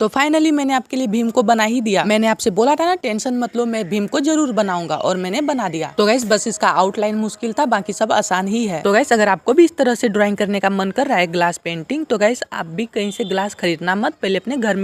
तो फाइनली मैंने आपके लिए भीम को बना ही दिया। मैंने आपसे बोला था ना टेंशन मत लो, मैं भीम को जरूर बनाऊंगा और मैंने बना दिया। तो गाइस बस इसका आउटलाइन मुश्किल था, बाकी सब आसान ही है। तो गाइस अगर आपको भी इस तरह से ड्राइंग करने का मन कर रहा है ग्लास पेंटिंग, तो गाइस आप भी कहीं से ग्लास खरीदना मत, पहले अपने घर में